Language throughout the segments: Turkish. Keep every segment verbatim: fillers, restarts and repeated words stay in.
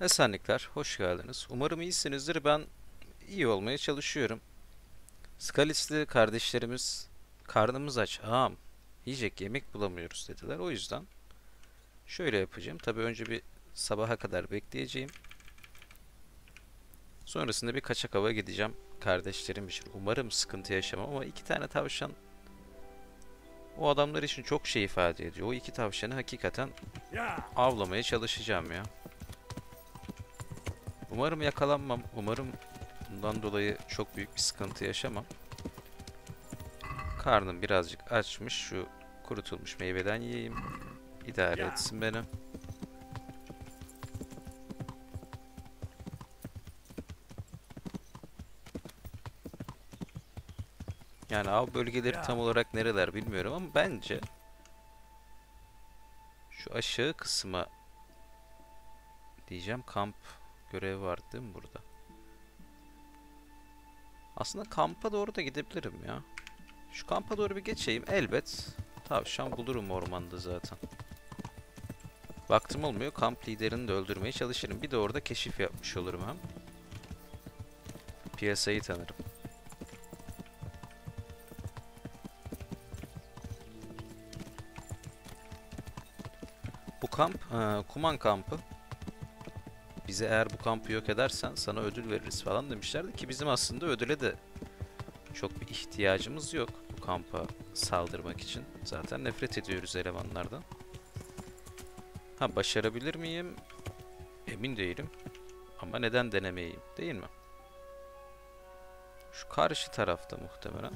Esenlikler, hoş geldiniz. Umarım iyisinizdir. Ben iyi olmaya çalışıyorum. Skalitzli kardeşlerimiz karnımız aç, ağam, yiyecek yemek bulamıyoruz dediler. O yüzden şöyle yapacağım. Tabii önce bir sabaha kadar bekleyeceğim. Sonrasında bir kaçak hava gideceğim kardeşlerim için. Umarım sıkıntı yaşamam ama iki tane tavşan o adamlar için çok şey ifade ediyor. O iki tavşanı hakikaten avlamaya çalışacağım ya. Umarım yakalanmam. Umarım bundan dolayı çok büyük bir sıkıntı yaşamam. Karnım birazcık açmış. Şu kurutulmuş meyveden yiyeyim. İdare etsin beni. Yani av bölgeleri tam olarak nereler bilmiyorum ama bence şu aşağı kısma diyeceğim, kamp görevi var değil mi burada? Aslında kampa doğru da gidebilirim ya. Şu kampa doğru bir geçeyim. Elbet tavşan bulurum ormanda zaten. Vaktim olmuyor. Kamp liderini de öldürmeye çalışırım. Bir de orada keşif yapmış olurum hem. Piyasayı tanırım. Bu kamp, e, Kuman kampı. Bize eğer bu kampı yok edersen sana ödül veririz falan demişlerdi ki bizim aslında ödüle de çok bir ihtiyacımız yok bu kampa saldırmak için. Zaten nefret ediyoruz elemanlardan. Ha, başarabilir miyim? Emin değilim. Ama neden denemeyeyim, değil mi? Şu karşı tarafta muhtemelen.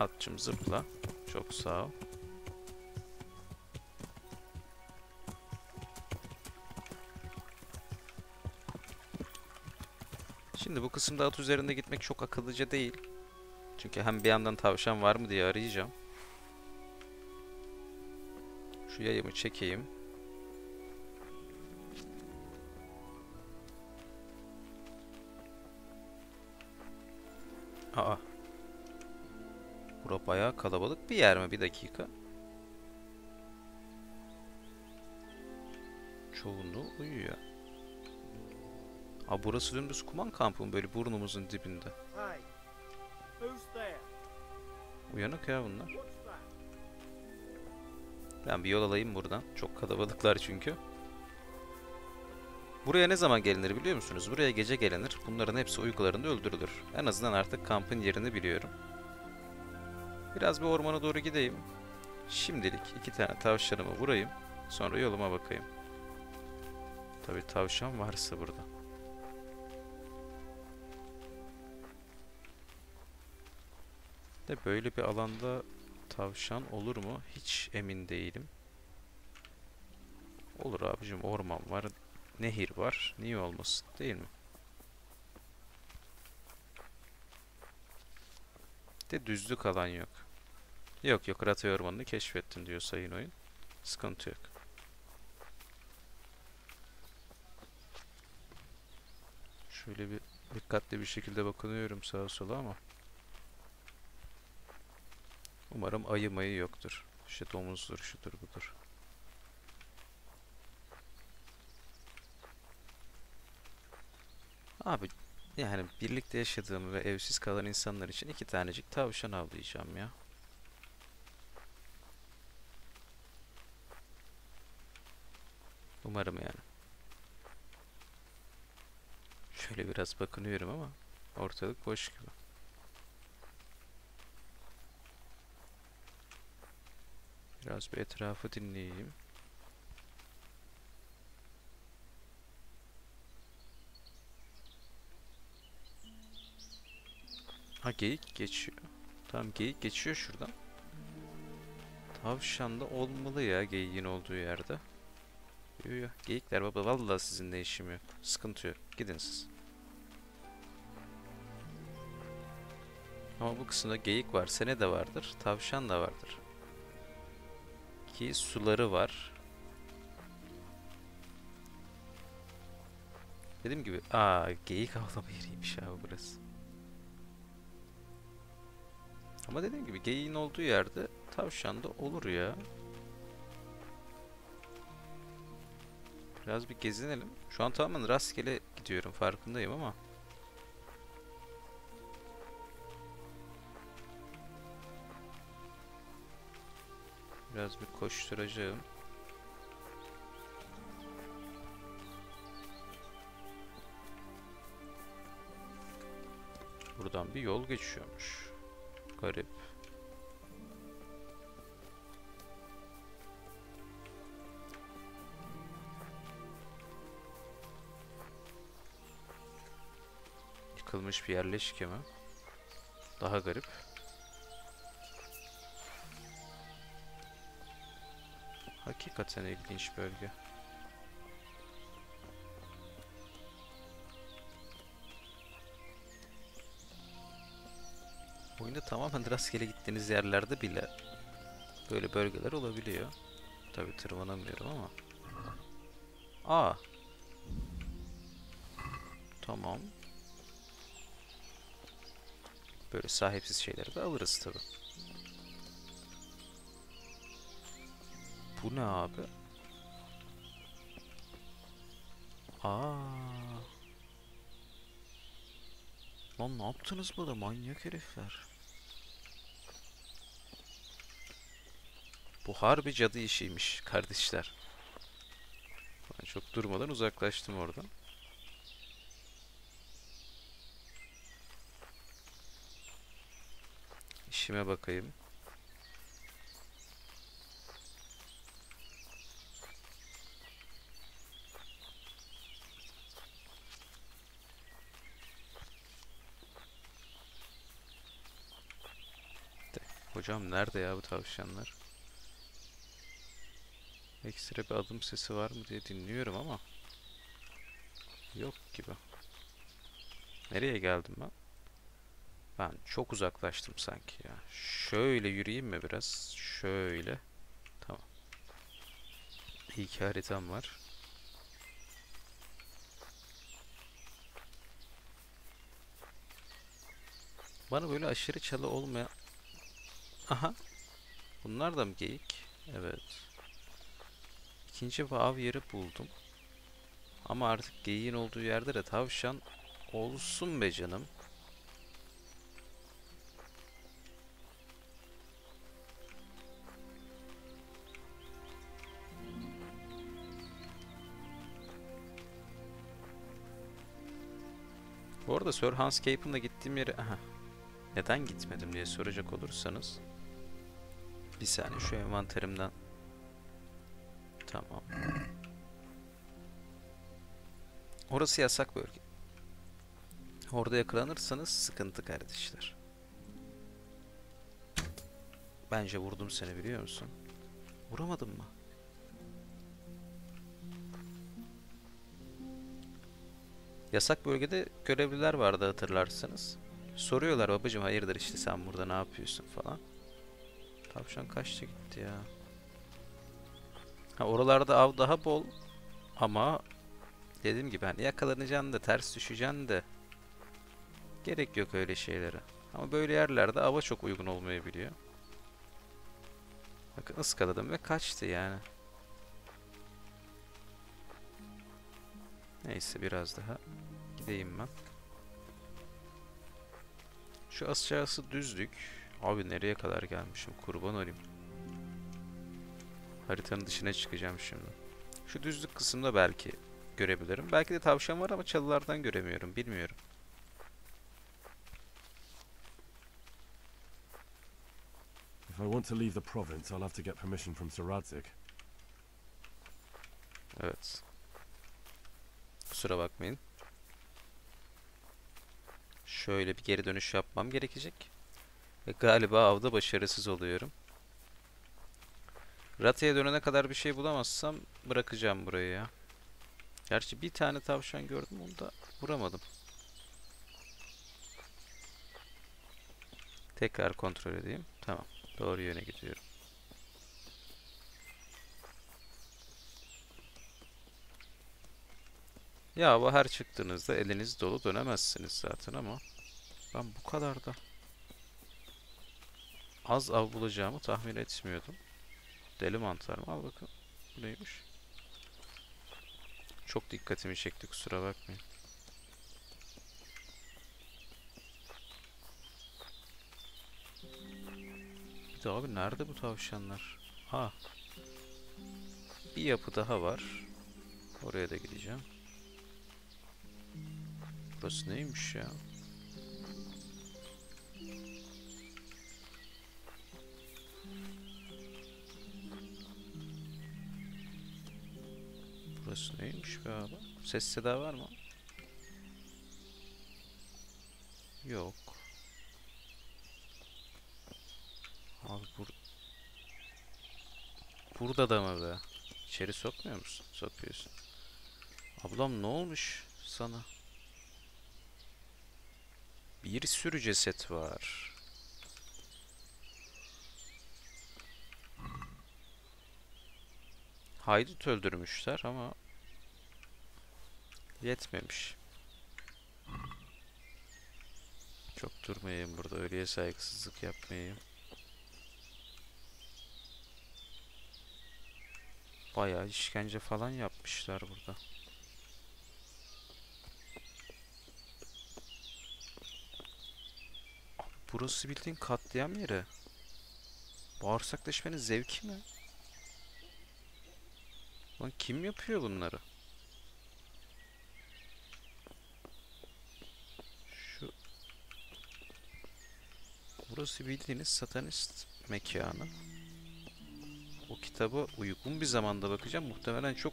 Atçım zıpla. Çok sağ ol. Şimdi bu kısımda at üzerinde gitmek çok akıllıca değil. Çünkü hem bir yandan tavşan var mı diye arayacağım. Şu yayımı çekeyim. Aa. Burası bayağı kalabalık bir yer mi? Bir dakika. Çoğunluğu uyuyor. Aa, burası dümdüz Kuman kampı böyle burnumuzun dibinde. Uyanık ya bunlar. Ben bir yol alayım buradan. Çok kalabalıklar çünkü. Buraya ne zaman gelinir biliyor musunuz? Buraya gece gelinir. Bunların hepsi uykularında öldürülür. En azından artık kampın yerini biliyorum. Biraz bir ormana doğru gideyim. Şimdilik iki tane tavşanımı vurayım. Sonra yoluma bakayım. Tabii tavşan varsa burada. De böyle bir alanda tavşan olur mu? Hiç emin değilim. Olur abicim, orman var, nehir var. Niye olmasın, değil mi? De düzlük alan yok. Yok yok, Rattay ormanını keşfettim diyor sayın oyun. Sıkıntı yok. Şöyle bir dikkatli bir şekilde bakınıyorum sağa sola ama. Umarım ayı mayı yoktur. İşte domuzdur, şudur budur. Abi yani birlikte yaşadığım ve evsiz kalan insanlar için iki tanecik tavşan avlayacağım ya. Umarım yani. Şöyle biraz bakınıyorum ama ortalık boş gibi. Biraz bir etrafı dinleyeyim. Ha, geyik geçiyor. Tamam, geyik geçiyor şuradan. Tavşan da olmalı ya geyiğin olduğu yerde. Yo, yo. Geyikler baba vallahi sizinle işim yok. Sıkıntı yok. Gidin siz. Ama bu kısımda geyik var. Sene de vardır. Tavşan da vardır. Suları var. Dediğim gibi, aa, geyik avlama yeriymiş abi burası. Ama dediğim gibi geyiğin olduğu yerde tavşan da olur ya. Biraz bir gezinelim. Şu an tamamen rastgele gidiyorum, farkındayım ama. Biraz bir koşturacağım. Buradan bir yol geçiyormuş. Garip. Yıkılmış bir yerleşke mi? Daha garip. Hakikaten ilginç bölge. Oyunda tamamen rastgele gittiğiniz yerlerde bile böyle bölgeler olabiliyor. Tabii tırmanamıyorum ama. Aa. Tamam. Böyle sahipsiz şeyleri de alırız tabii. Bu ne abi? Aa. Lan ne yaptınız burada manyak herifler? Bu harbi cadı işiymiş kardeşler. Ben çok durmadan uzaklaştım oradan. İşime bakayım. Hocam nerede ya bu tavşanlar? Ekstra bir adım sesi var mı diye dinliyorum ama yok gibi. Nereye geldim ben? Ben çok uzaklaştım sanki ya. Şöyle yürüyeyim mi biraz? Şöyle. Tamam. İyi ki haritam var. Bana böyle aşırı çalı olmayan... Aha. Bunlar da mı geyik? Evet. İkinci bir av yeri buldum. Ama artık geyiğin olduğu yerde de tavşan olsun be canım. Bu arada Sir Handscape'ın da gittiğim yere... Aha. Neden gitmedim diye soracak olursanız... Bir saniye şu envanterimden. Tamam. Orası yasak bölge. Orada yakalanırsanız sıkıntı kardeşler. Bence vurdum seni, biliyor musun? Vuramadım mı? Yasak bölgede görevliler vardı hatırlarsanız. Soruyorlar, babacığım hayırdır işte sen burada ne yapıyorsun falan. Tavşan kaçta gitti ya? Ha, oralarda av daha bol ama dediğim gibi hani yakalanacaksın da ters düşeceksin de gerek yok öyle şeylere. Ama böyle yerlerde ava çok uygun olmayabiliyor. Bakın ıskaladım ve kaçtı yani. Neyse biraz daha gideyim ben. Şu aşağısı düzlük. Abi nereye kadar gelmişim? Kurban olayım. Haritanın dışına çıkacağım şimdi. Şu düzlük kısımda belki görebilirim. Belki de tavşan var ama çalılardan göremiyorum. Bilmiyorum. If I want to leave the province, I'll have to get permission from Sarajic. Evet. Kusura bakmayın. Şöyle bir geri dönüş yapmam gerekecek. Ve galiba avda başarısız oluyorum. Rattay'a dönene kadar bir şey bulamazsam bırakacağım burayı ya. Gerçi bir tane tavşan gördüm, onu da vuramadım. Tekrar kontrol edeyim. Tamam. Doğru yöne gidiyorum. Ya hava her çıktığınızda eliniz dolu dönemezsiniz zaten ama ben bu kadar da az av bulacağımı tahmin etmiyordum. Deli mantarım. Al bakın. Bu neymiş? Çok dikkatimi çekti, kusura bakmayın. Bir de abi nerede bu tavşanlar? Ha. Bir yapı daha var. Oraya da gideceğim. Burası neymiş ya? Burası neymiş be abi? Ses seda var mı? Yok. Abi bur burada da mı be? İçeri sokmuyor musun? Sokuyorsun. Ablam ne olmuş sana? Bir sürü ceset var. Haydut öldürmüşler ama yetmemiş. Çok durmayayım burada. Ölüye saygısızlık yapmayayım. Bayağı işkence falan yapmışlar burada. Burası bildiğin katliam yeri. Bağırsaklaşmanın zevki mi? Lan kim yapıyor bunları? Şu... Burası bildiğiniz satanist mekanı. O kitaba uygun bir zamanda bakacağım. Muhtemelen çok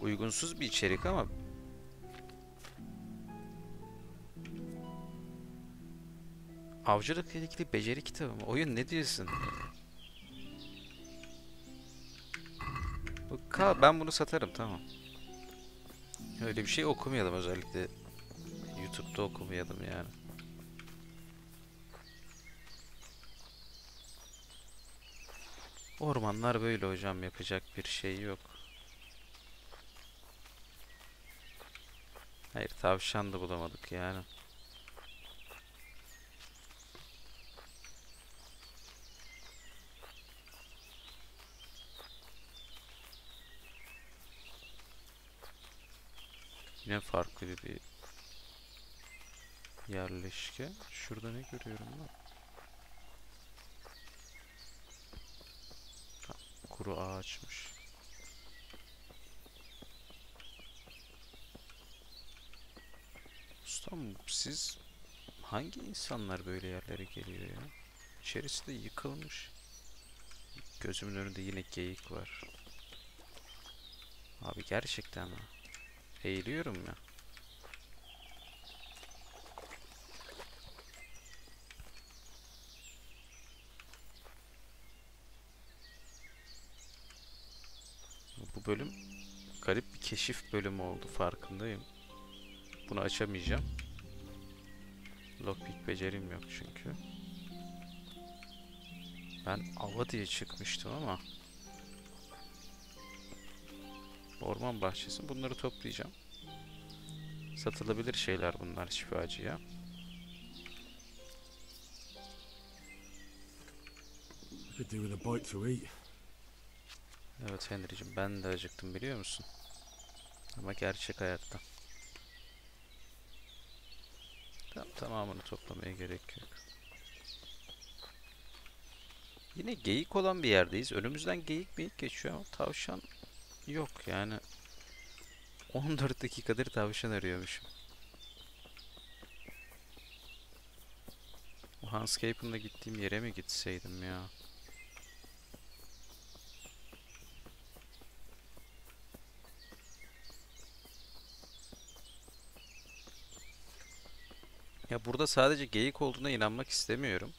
uygunsuz bir içerik ama... Avcılıkla ilgili beceri kitabı mı? Oyun ne diyorsun? Ben bunu satarım, tamam. Öyle bir şey okumayalım, özellikle YouTube'da okumayalım yani. Ormanlar böyle hocam, yapacak bir şey yok. Hayır, tavşan da bulamadık yani. Yine farklı bir yerleşke. Şurada ne görüyorum lan? Kuru ağaçmış. Ustam siz hangi insanlar böyle yerlere geliyor ya? İçerisi de yıkılmış. Gözümün önünde yine geyik var. Abi gerçekten mi? Eğiliyorum ya. Bu bölüm garip bir keşif bölümü oldu, farkındayım. Bunu açamayacağım. Lockpick becerim yok çünkü. Ben ava diye çıkmıştım ama... Orman bahçesi. Bunları toplayacağım. Satılabilir şeyler bunlar şifacıya. Evet Henry'cim, ben de acıktım biliyor musun? Ama gerçek hayatta. Tam tamamını toplamaya gerek yok. Yine geyik olan bir yerdeyiz. Önümüzden geyik meyik geçiyor ama tavşan... Yok yani. on dört dakikadır tavşan arıyormuşum. O Handscape'ımda gittiğim yere mi gitseydim ya? Ya burada sadece geyik olduğuna inanmak istemiyorum.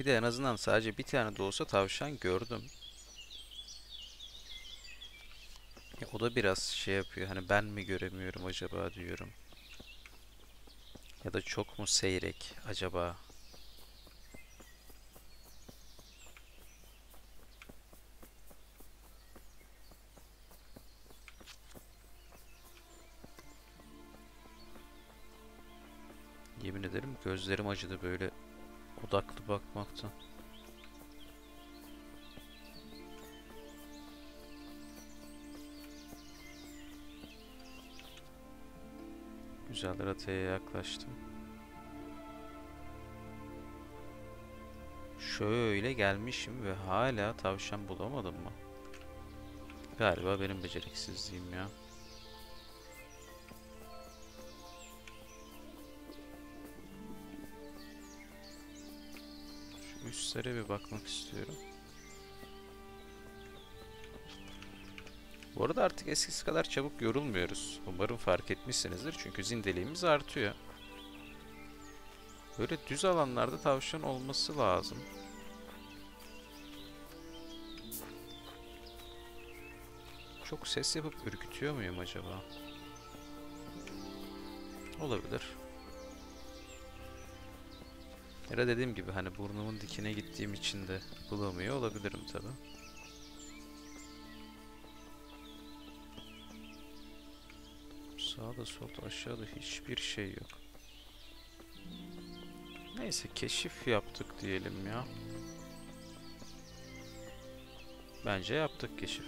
Bir de en azından sadece bir tane de olsa tavşan gördüm. Ya o da biraz şey yapıyor. Hani ben mi göremiyorum acaba diyorum. Ya da çok mu seyrek acaba? Yemin ederim gözlerim acıdı böyle. Odaklı bakmaktan. Güzel, Rattay'a yaklaştım. Şöyle gelmişim ve hala tavşan bulamadım mı? Galiba benim beceriksizliğim ya. Şu üstlere bir bakmak istiyorum. Bu arada artık eskisi kadar çabuk yorulmuyoruz. Umarım fark etmişsinizdir. Çünkü zindeliğimiz artıyor. Böyle düz alanlarda tavşan olması lazım. Çok ses yapıp ürkütüyor muyum acaba? Olabilir. Ya da dediğim gibi hani burnumun dikine gittiğim için de bulamıyor olabilirim tabi. Sağda solda aşağıda hiçbir şey yok. Neyse, keşif yaptık diyelim ya. Bence yaptık keşif.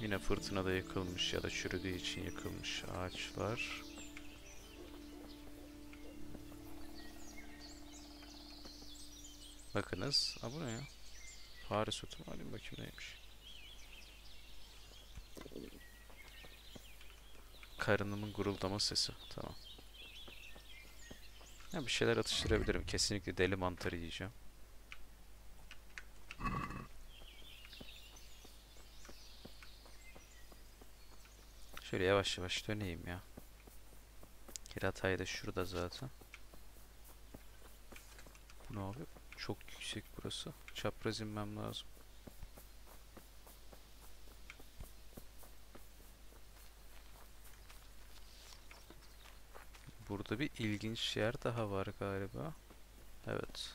Yine fırtınada yıkılmış ya da çürüdüğü için yıkılmış ağaçlar. Bakınız. Aa, bu ne ya? Fare sütü mü alayım bakayım neymiş. Karınımın guruldama sesi. Tamam. Ya bir şeyler atıştırabilirim. Kesinlikle deli mantarı yiyeceğim. Şöyle yavaş yavaş döneyim ya. Rattay da şurada zaten. Bu ne abi? Çok yüksek burası. Çapraz inmem lazım. Burada bir ilginç yer daha var galiba. Evet.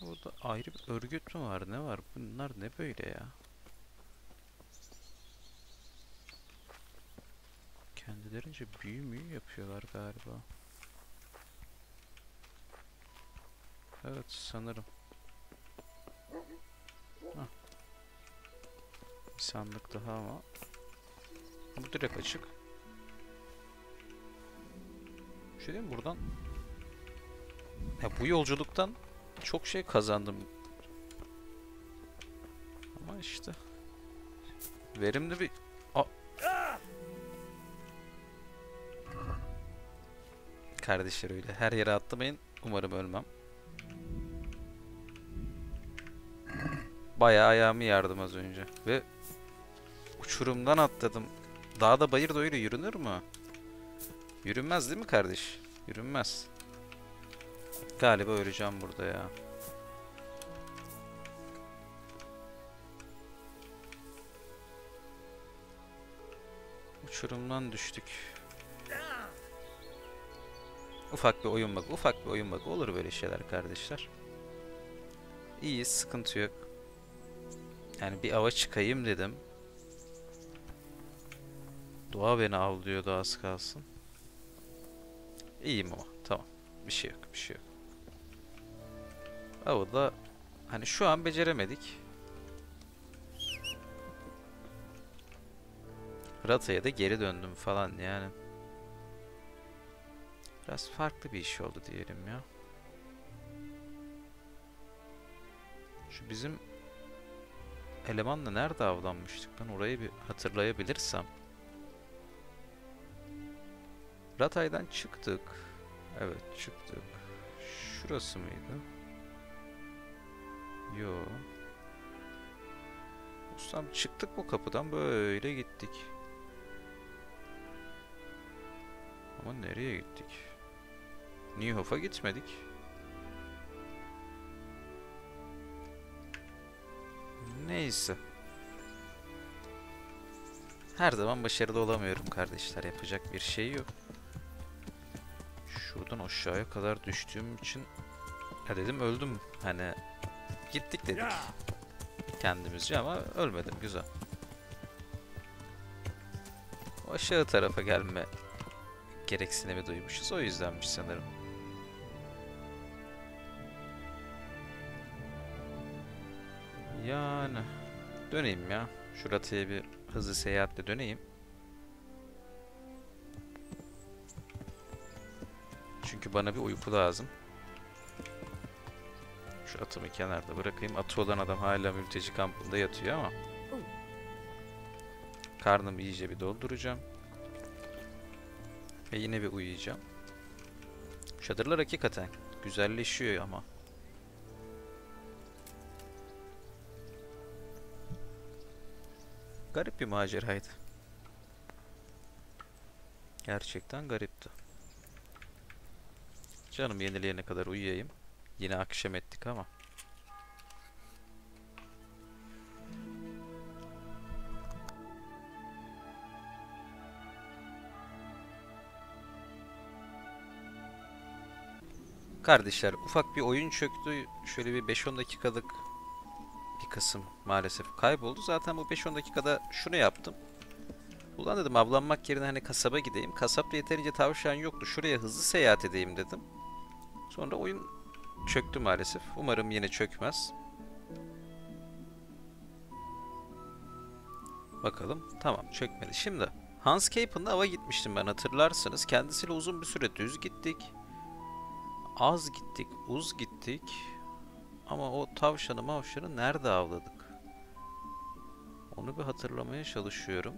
Burada ayrı bir örgüt mü var? Ne var? Bunlar ne böyle ya? Kendilerince büyü mü yapıyorlar galiba? Evet sanırım. Bir sandık daha ama bu direkt açık. Bir şey diyeyim mi? Buradan ya bu yolculuktan çok şey kazandım. Ama işte verimli bir A kardeşler öyle her yere atlamayın. Umarım ölmem. Bayağı ayağımı yardım az önce ve uçurumdan atladım. Dağda bayırda öyle yürünür mü? Yürünmez değil mi kardeş? Yürünmez. Galiba öleceğim burada ya. Uçurumdan düştük. Ufak bir oyun bak, ufak bir oyun bak. Olur böyle şeyler kardeşler. İyi, sıkıntı yok. Yani bir ava çıkayım dedim. Doğa beni avlıyordu az kalsın. İyiyim ama. Tamam. Bir şey yok. Bir şey yok. Avı da hani şu an beceremedik. Rattay'a da geri döndüm falan yani. Biraz farklı bir iş oldu diyelim ya. Şu bizim elemanla nerede avlanmıştık? Ben orayı bir hatırlayabilirsem. Rattay'dan çıktık. Evet çıktık. Şurası mıydı? Yo. Ustam çıktık bu kapıdan böyle gittik. Ama nereye gittik? Newhoof'a gitmedik. Neyse. Her zaman başarılı olamıyorum kardeşler. Yapacak bir şey yok. Şuradan aşağıya kadar düştüğüm için ya dedim öldüm. Hani gittik dedik kendimizce ama ölmedim. Güzel. O aşağı tarafa gelme gereksinimi duymuşuz. O yüzdenmiş sanırım. Yani döneyim ya. Şu Rattay'a bir hızlı seyahatle döneyim. Çünkü bana bir uyku lazım. Şu atımı kenarda bırakayım. Atı olan adam hala mülteci kampında yatıyor ama. Karnımı iyice bir dolduracağım. Ve yine bir uyuyacağım. Çadırlar hakikaten güzelleşiyor ama. Garip bir maceraydı. Gerçekten garipti. Canım yenileyene kadar uyuyayım. Yine akşam ettik ama. Kardeşler, ufak bir oyun çöktü. Şöyle bir beş on dakikalık bir kısım maalesef kayboldu. Zaten bu beş on dakikada şunu yaptım. Ulan dedim, avlanmak yerine hani kasaba gideyim. Kasapta yeterince tavşan yoktu. Şuraya hızlı seyahat edeyim dedim. Sonra oyun çöktü maalesef. Umarım yine çökmez. Bakalım. Tamam, çökmedi. Şimdi Handscape'ın ava gitmiştim ben, hatırlarsınız. Kendisiyle uzun bir süre düz gittik. Az gittik, uz gittik. Ama o tavşanı mavşanı nerede avladık? Onu bir hatırlamaya çalışıyorum.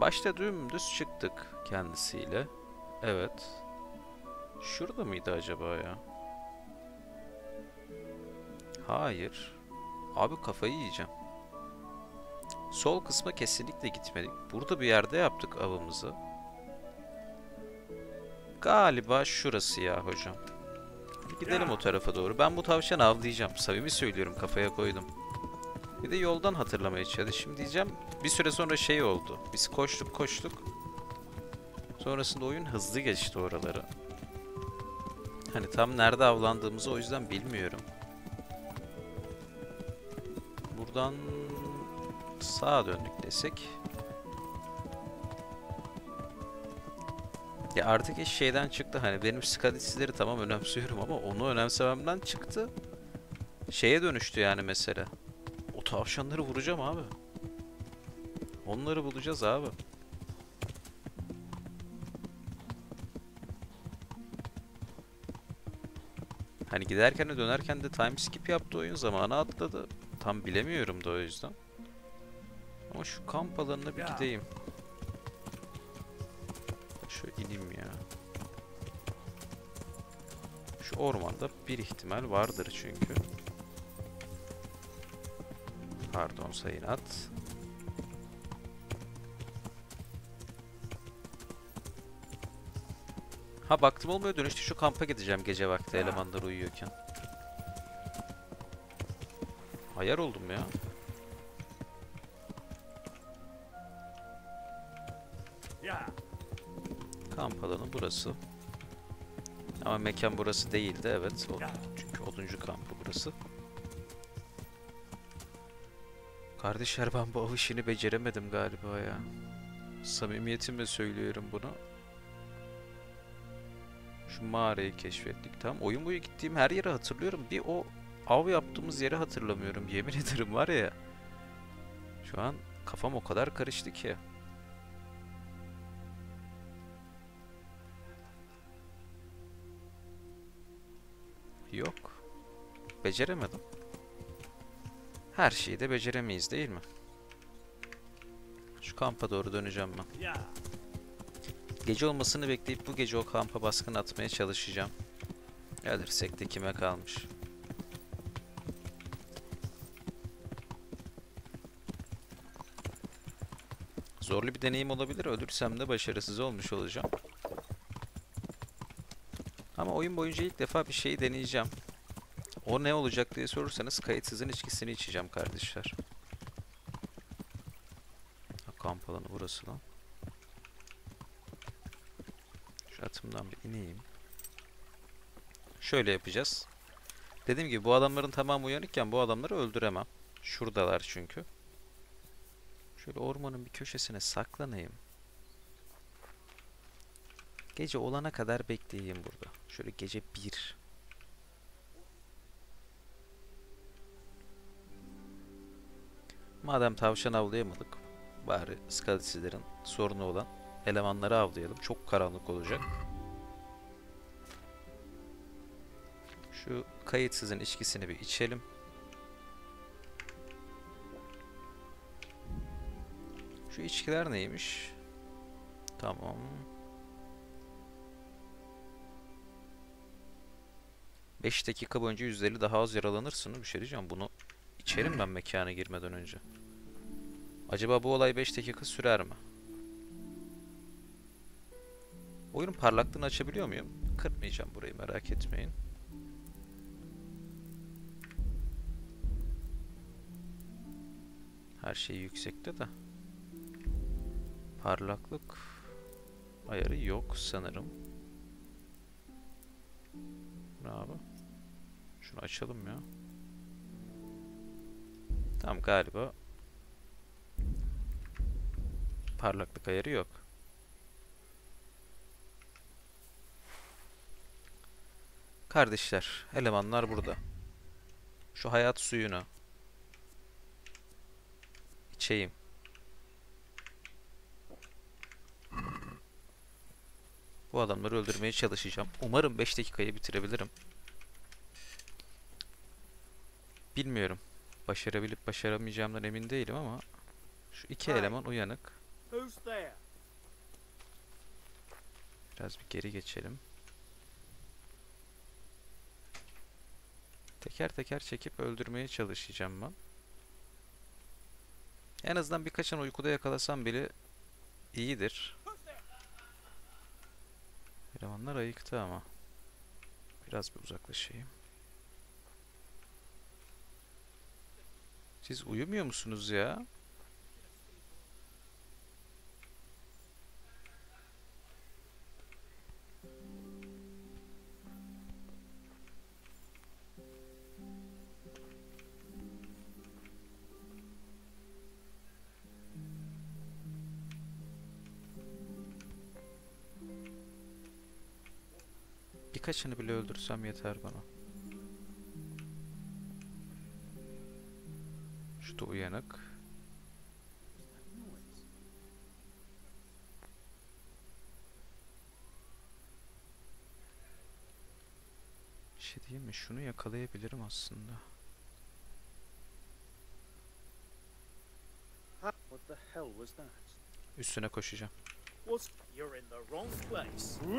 Başta dümdüz çıktık kendisiyle. Evet. Şurada mıydı acaba ya? Hayır. Abi kafayı yiyeceğim. Sol kısma kesinlikle gitmedik. Burada bir yerde yaptık avımızı. Galiba şurası ya hocam. Gidelim o tarafa doğru. Ben bu tavşanı avlayacağım. Samimi söylüyorum, kafaya koydum. Bir de yoldan hatırlamaya çalışayım diyeceğim. Bir süre sonra şey oldu. Biz koştuk koştuk. Sonrasında oyun hızlı geçti oraları. Hani tam nerede avlandığımızı o yüzden bilmiyorum. Buradan sağa döndük desek. Ya artık iş şeyden çıktı. Hani benim Skalitz'leri tamam önemsiyorum ama onu önemsememden çıktı. Şeye dönüştü yani mesele. O tavşanları vuracağım abi. Onları bulacağız abi. Hani giderken de dönerken de time skip yaptı oyun. Zamanı atladı. Tam bilemiyorum da o yüzden. Ama şu kamp alanına bir gideyim. Şu ineyim ya. Şu ormanda bir ihtimal vardır çünkü. Pardon sayın at. Ha baktım olmuyor, dönüştü şu kampa gideceğim gece vakti elemanlar uyuyorken. Ayar oldum ya. Kamp alanı burası. Ama mekan burası değildi, evet. O, çünkü oduncu kampı burası. Kardeşler, ben bu av işini beceremedim galiba ya. Samimiyetimle söylüyorum bunu. Şu mağarayı keşfettik. Tamam, oyun boyu gittiğim her yeri hatırlıyorum. Bir o av yaptığımız yeri hatırlamıyorum. Yemin ederim var ya. Şu an kafam o kadar karıştı ki. Yok. Beceremedim. Her şeyi de beceremeyiz değil mi? Şu kampa doğru döneceğim ben. Gece olmasını bekleyip bu gece o kampa baskın atmaya çalışacağım. Gelirsek de kime kalmış. Zorlu bir deneyim olabilir. Ölürsem de başarısız olmuş olacağım. Ama oyun boyunca ilk defa bir şeyi deneyeceğim. O ne olacak diye sorursanız kayıtsızın içkisini içeceğim kardeşler. Ha, kamp alanı burası lan. Şu atımdan bir ineyim. Şöyle yapacağız. Dediğim gibi bu adamların tamamı uyanıkken bu adamları öldüremem. Şuradalar çünkü. Şöyle ormanın bir köşesine saklanayım. Gece olana kadar bekleyeyim burada. Şöyle gece bir. Madem tavşan avlayamadık, bari Skalitz'lerin sorunu olan elemanları avlayalım. Çok karanlık olacak. Şu kayıtsızın içkisini bir içelim. Şu içkiler neymiş? Tamam. beş dakika boyunca yüzde elli daha az yaralanırsın. Bir şey diyeceğim. Bunu içerim ben mekana girmeden önce. Acaba bu olay beş dakika sürer mi? Oyunun parlaklığını açabiliyor muyum? Kırpmayacağım burayı, merak etmeyin. Her şey yüksekte de. Parlaklık ayarı yok sanırım. Ne abi? Şunu açalım ya. Tamam, galiba parlaklık ayarı yok. Kardeşler, elemanlar burada. Şu hayat suyunu içeyim. Bu adamları öldürmeye çalışacağım. Umarım beş dakikayı bitirebilirim. Bilmiyorum. Başarabilip başaramayacağımdan emin değilim ama şu iki eleman uyanık. Biraz bir geri geçelim. Teker teker çekip öldürmeye çalışacağım ben. En azından birkaçını uykuda yakalasam bile iyidir. Elemanlar ayıktı ama. Biraz bir uzaklaşayım. Siz uyumuyor musunuz ya? Birkaçını bile öldürsem yeter bana. Şu da uyanık. Bir şey diyeyim mi? Şunu yakalayabilirim aslında. Üstüne koşacağım. You're in the wrong place.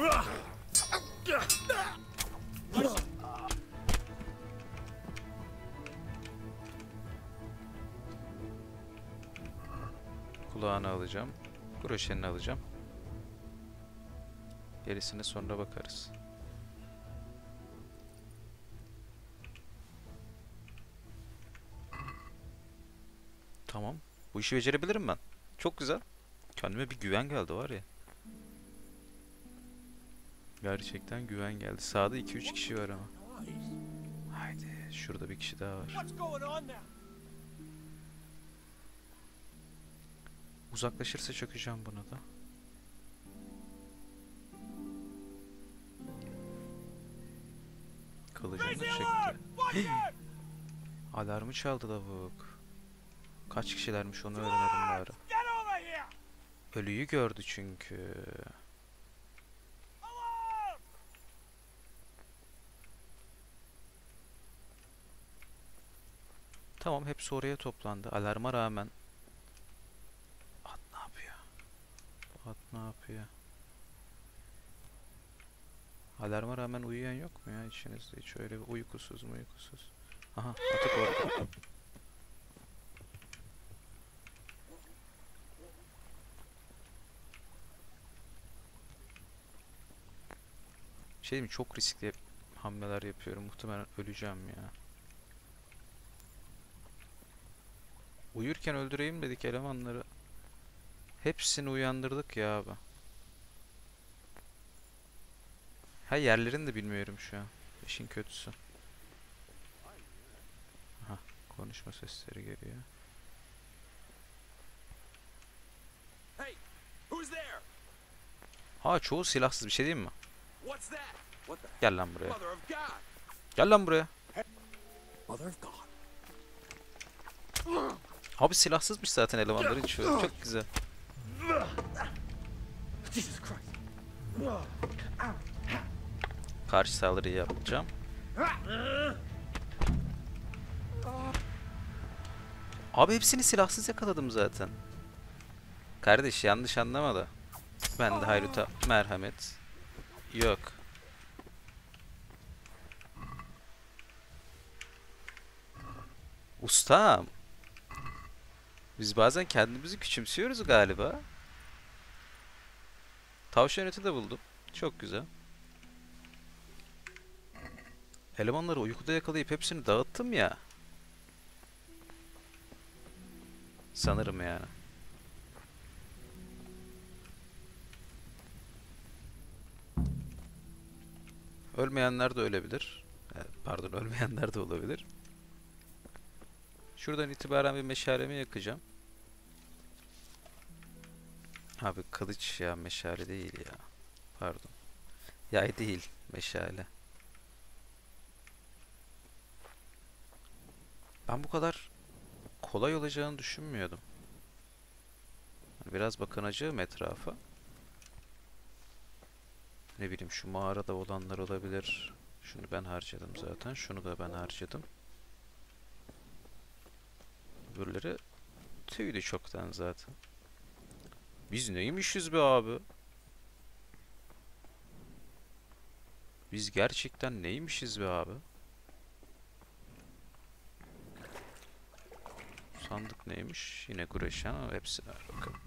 Kulağını alacağım, broşenini alacağım. Gerisine sonra bakarız. Tamam, bu işi becerebilirim ben. Çok güzel. Kendime bir güven geldi var ya. Gerçekten güven geldi. Sağda iki üç kişi var ama. Haydi, şurada bir kişi daha var. Uzaklaşırsa çökeceğim buna da. Kılıcını çekti. Hey! Alarmı çaldı lavuk. Kaç kişilermiş onu öğrenelim bari. Ölüyü gördü çünkü. Tamam, hepsi oraya toplandı. Alarma rağmen. At ne yapıyor? At ne yapıyor? Alarma rağmen uyuyan yok mu ya içinizde? Hiç öyle bir uykusuz mu uykusuz? Aha, atık orada. Şey mi, çok riskli hamleler yapıyorum. Muhtemelen öleceğim ya. Uyurken öldüreyim dedik elemanları. Hepsini uyandırdık ya abi. Ha, yerlerini de bilmiyorum şu an. İşin kötüsü. Aha, konuşma sesleri geliyor. Ha, çoğu silahsız, bir şey diyeyim mi? Gel lan buraya. Gel lan buraya. Abi silahsızmış zaten elemanları, hiç şöyle. Çok güzel. Karşı saldırıyı yapacağım. Abi hepsini silahsız yakaladım zaten. Kardeş yanlış anlama da. Ben de Hayrut'a merhamet yok. Ustam. Biz bazen kendimizi küçümsüyoruz galiba. Tavşan eti de buldum. Çok güzel. Elemanları uykuda yakalayıp hepsini dağıttım ya. Sanırım yani. Ölmeyenler de ölebilir. Pardon, ölmeyenler de olabilir. Şuradan itibaren bir meşalemi yakacağım. Abi kılıç ya, meşale değil ya. Pardon. Yay değil, meşale. Ben bu kadar kolay olacağını düşünmüyordum. Biraz bakınacağım etrafa. Ne bileyim, şu mağarada olanlar olabilir. Şunu ben harcadım zaten. Şunu da ben harcadım. Öbürleri tüydü çoktan zaten. Biz neymişiz be abi? Biz gerçekten neymişiz be abi? Sandık neymiş? Yine güreşen, hepsine bakalım.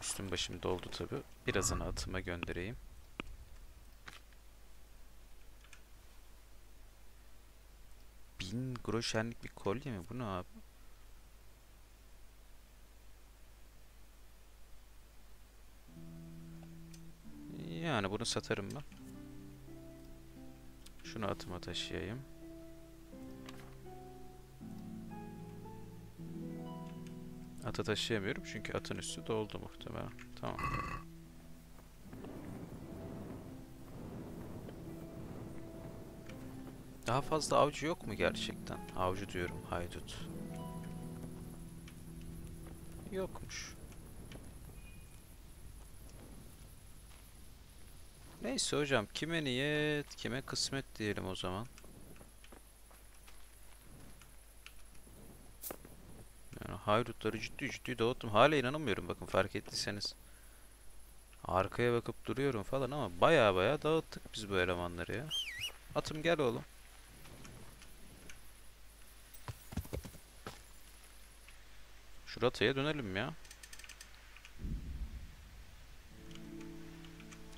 Üstüm başım doldu tabi. Birazını atıma göndereyim. Bin groşenlik bir kolye mi? Bu ne abi? Yani bunu satarım ben. Şunu atıma taşıyayım. Ata taşıyamıyorum çünkü atın üstü doldu muhtemelen. Tamam. Daha fazla avcı yok mu gerçekten? Avcı diyorum, haydut. Yokmuş. Neyse hocam, kime niyet, kime kısmet diyelim o zaman. Yani haydutları ciddi ciddi dağıttım. Hala inanamıyorum bakın, fark ettiyseniz. Arkaya bakıp duruyorum falan ama baya baya dağıttık biz bu elemanları ya. Atım gel oğlum. Şu Rattay'a dönelim ya.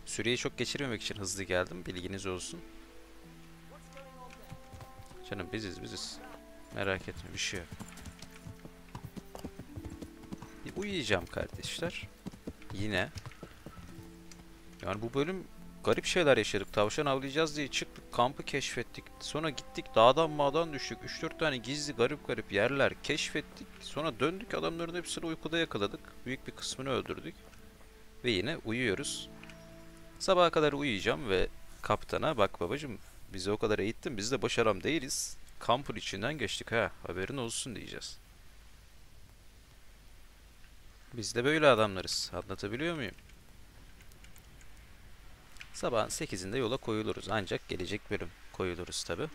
Süreyi çok geçirmemek için hızlı geldim. Bilginiz olsun. Canım biziz biziz. Merak etme, bir şey yok. Bir uyuyacağım kardeşler. Yine. Yani bu bölüm garip şeyler yaşadık. Tavşan avlayacağız diye çıktık. Kampı keşfettik. Sonra gittik dağdan mağdan düştük. üç dört tane gizli garip garip yerler keşfettik. Sonra döndük, adamların hepsini uykuda yakaladık. Büyük bir kısmını öldürdük. Ve yine uyuyoruz. Sabaha kadar uyuyacağım ve kaptana bak babacım, bizi o kadar eğittin, biz de boş aram değiliz. Kampın içinden geçtik ha, haberin olsun diyeceğiz. Biz de böyle adamlarız, anlatabiliyor muyum? Sabahın sekizinde yola koyuluruz, ancak gelecek bölüm koyuluruz tabi.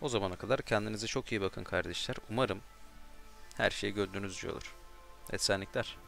O zamana kadar kendinize çok iyi bakın kardeşler. Umarım her şey gördüğünüzce olur. Esenlikler.